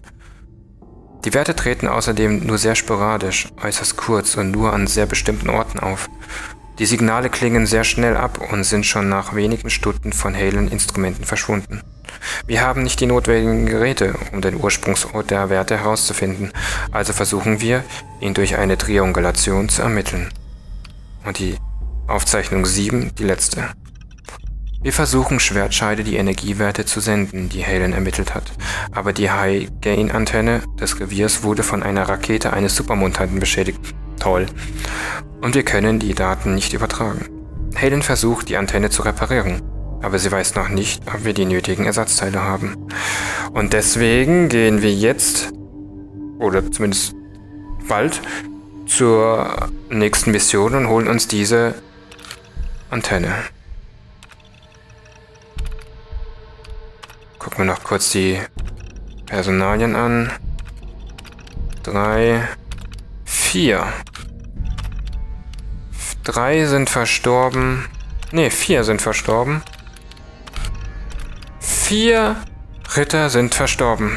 Die Werte treten außerdem nur sehr sporadisch, äußerst kurz und nur an sehr bestimmten Orten auf. Die Signale klingen sehr schnell ab und sind schon nach wenigen Stunden von Haylen-Instrumenten verschwunden. Wir haben nicht die notwendigen Geräte, um den Ursprungsort der Werte herauszufinden, also versuchen wir, ihn durch eine Triangulation zu ermitteln. Und die Aufzeichnung sieben, die letzte. Wir versuchen Schwertscheide die Energiewerte zu senden, die Haylen ermittelt hat, aber die High-Gain-Antenne des Reviers wurde von einer Rakete eines Supermutanten beschädigt. Toll. Und wir können die Daten nicht übertragen. Haylen versucht, die Antenne zu reparieren, aber sie weiß noch nicht, ob wir die nötigen Ersatzteile haben. Und deswegen gehen wir jetzt, oder zumindest bald, zur nächsten Mission und holen uns diese Antenne. Gucken wir noch kurz die Personalien an. Drei, vier. Drei sind verstorben. Ne, vier sind verstorben. Vier Ritter sind verstorben.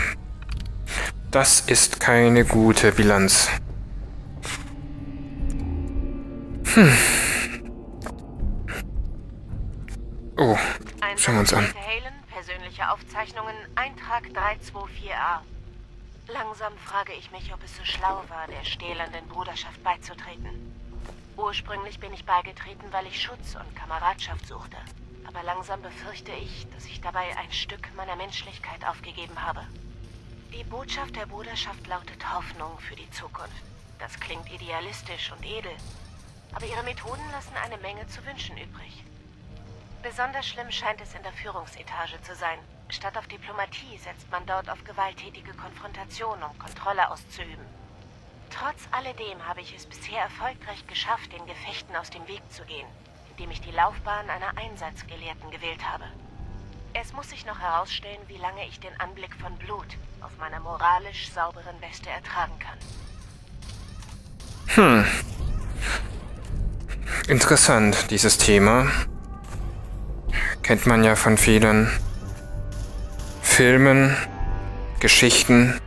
Das ist keine gute Bilanz. Hm. Oh, schauen wir uns an. Haylen, persönliche Aufzeichnungen, Eintrag drei zwei vier a. Langsam frage ich mich, ob es so schlau war, der stählernden Bruderschaft beizutreten. Ursprünglich bin ich beigetreten, weil ich Schutz und Kameradschaft suchte. Aber langsam befürchte ich, dass ich dabei ein Stück meiner Menschlichkeit aufgegeben habe. Die Botschaft der Bruderschaft lautet Hoffnung für die Zukunft. Das klingt idealistisch und edel. Aber ihre Methoden lassen eine Menge zu wünschen übrig. Besonders schlimm scheint es in der Führungsetage zu sein. Statt auf Diplomatie setzt man dort auf gewalttätige Konfrontation, um Kontrolle auszuüben. Trotz alledem habe ich es bisher erfolgreich geschafft, den Gefechten aus dem Weg zu gehen, indem ich die Laufbahn einer Einsatzgelehrten gewählt habe. Es muss sich noch herausstellen, wie lange ich den Anblick von Blut auf meiner moralisch sauberen Weste ertragen kann. Hm. Interessant, dieses Thema. Kennt man ja von vielen Filmen, Geschichten,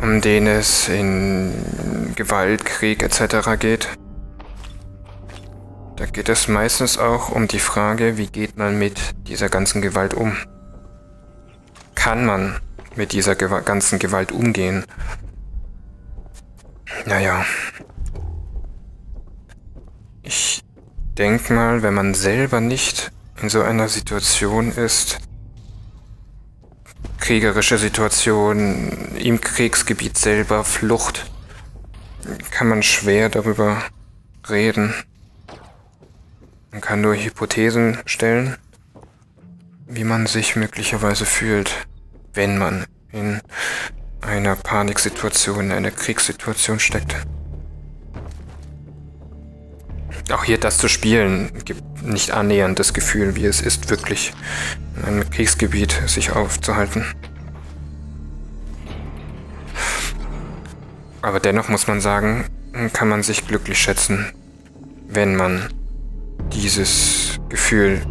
um denen es in Gewalt, Krieg et cetera geht. Da geht es meistens auch um die Frage, wie geht man mit dieser ganzen Gewalt um? Kann man mit dieser Gew- ganzen Gewalt umgehen? Naja. Ich denke mal, wenn man selber nicht in so einer Situation ist, kriegerische Situation, im Kriegsgebiet selber, Flucht, kann man schwer darüber reden. Man kann nur Hypothesen stellen, wie man sich möglicherweise fühlt, wenn man in einer Paniksituation, in einer Kriegssituation steckt. Auch hier das zu spielen gibt nicht annähernd das Gefühl, wie es ist, wirklich in einem Kriegsgebiet sich aufzuhalten. Aber dennoch muss man sagen, kann man sich glücklich schätzen, wenn man dieses Gefühl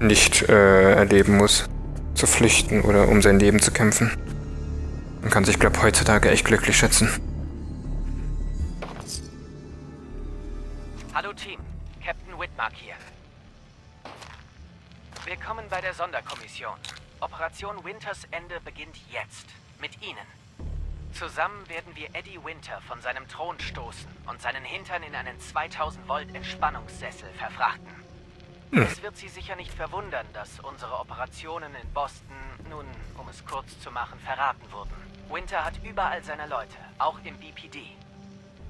nicht äh, erleben muss, zu flüchten oder um sein Leben zu kämpfen. Man kann sich, glaube ich, heutzutage echt glücklich schätzen. Hallo Team, Captain Whitmark hier. Willkommen bei der Sonderkommission. Operation Winters Ende beginnt jetzt. Mit Ihnen. Zusammen werden wir Eddie Winter von seinem Thron stoßen und seinen Hintern in einen zweitausend Volt Entspannungssessel verfrachten. Hm. Es wird Sie sicher nicht verwundern, dass unsere Operationen in Boston, nun, um es kurz zu machen, verraten wurden. Winter hat überall seine Leute, auch im B P D.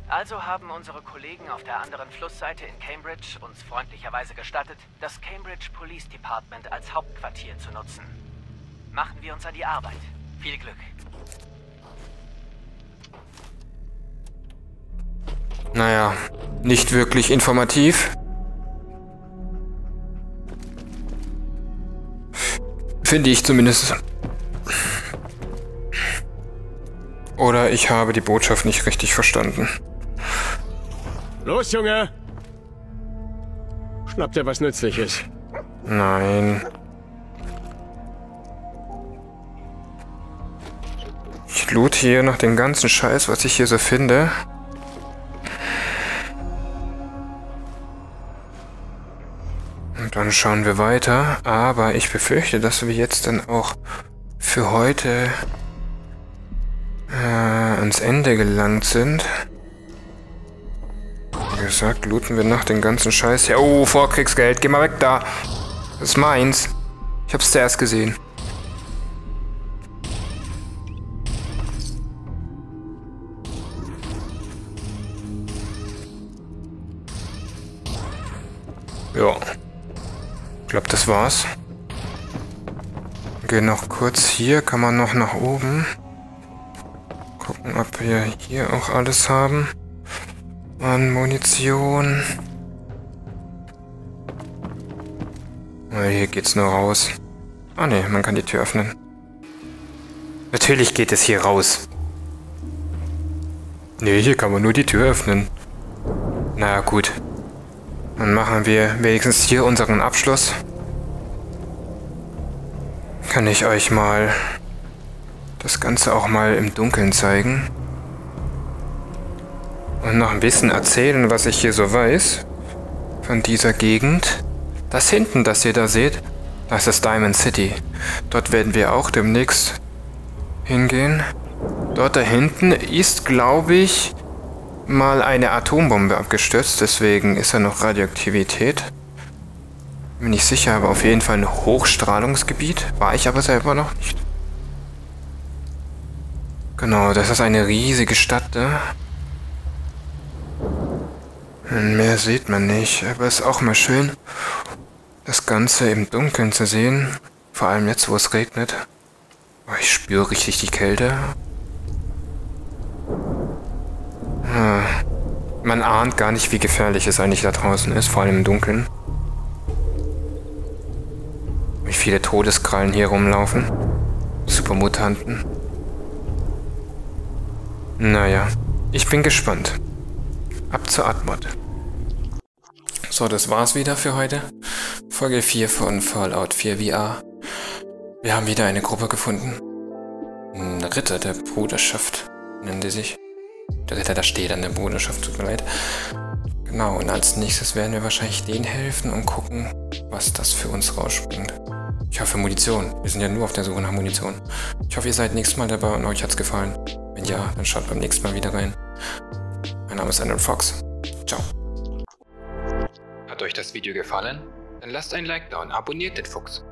Also haben unsere Kollegen auf der anderen Flussseite in Cambridge uns freundlicherweise gestattet, das Cambridge Police Department als Hauptquartier zu nutzen. Machen wir uns an die Arbeit. Viel Glück. Naja, nicht wirklich informativ. Finde ich zumindest. Oder ich habe die Botschaft nicht richtig verstanden. Los, Junge! Schnapp dir was Nützliches. Nein. Ich loot hier nach dem ganzen Scheiß, was ich hier so finde. Und dann schauen wir weiter. Aber ich befürchte, dass wir jetzt dann auch für heute äh, ans Ende gelangt sind. Wie gesagt, looten wir nach den ganzen Scheiß hier. Oh, Vorkriegsgeld, geh mal weg da. Das ist meins. Ich hab's zuerst gesehen. Ja. Ich glaube, das war's. Geh noch kurz hier, kann man noch nach oben. Gucken, ob wir hier auch alles haben. An Munition. Oh, hier geht's nur raus. Ah ne, man kann die Tür öffnen. Natürlich geht es hier raus. Ne, hier kann man nur die Tür öffnen. Na gut. Dann machen wir wenigstens hier unseren Abschluss. Kann ich euch mal das Ganze auch mal im Dunkeln zeigen. Und noch ein bisschen erzählen, was ich hier so weiß. von dieser Gegend. Das hinten, das ihr da seht, das ist Diamond City. Dort werden wir auch demnächst hingehen. Dort da hinten ist, glaube ich, mal eine Atombombe abgestürzt, deswegen ist da noch Radioaktivität. Bin nicht sicher, aber auf jeden Fall ein Hochstrahlungsgebiet. War ich aber selber noch nicht. Genau, das ist eine riesige Stadt da. Mehr sieht man nicht, aber es ist auch mal schön, das Ganze im Dunkeln zu sehen. Vor allem jetzt, wo es regnet. Oh, ich spüre richtig die Kälte. Hm. Man ahnt gar nicht, wie gefährlich es eigentlich da draußen ist, vor allem im Dunkeln. Wie viele Todeskrallen hier rumlaufen. Supermutanten. Naja, ich bin gespannt. Ab zur Atmod. So, das war's wieder für heute. Folge vier von Fallout vier V R. Wir haben wieder eine Gruppe gefunden. Ein Ritter der Bruderschaft nennen die sich. Der Ritter, der steht an der Bruderschaft, tut mir leid. Genau, und als nächstes werden wir wahrscheinlich denen helfen und gucken, was das für uns rausspringt. Ich hoffe, Munition. Wir sind ja nur auf der Suche nach Munition. Ich hoffe, ihr seid nächstes Mal dabei und euch hat's gefallen. Wenn ja, dann schaut beim nächsten Mal wieder rein. Mein Name ist Andrew Fox. Ciao. Hat euch das Video gefallen? Dann lasst ein Like da und abonniert den Fuchs.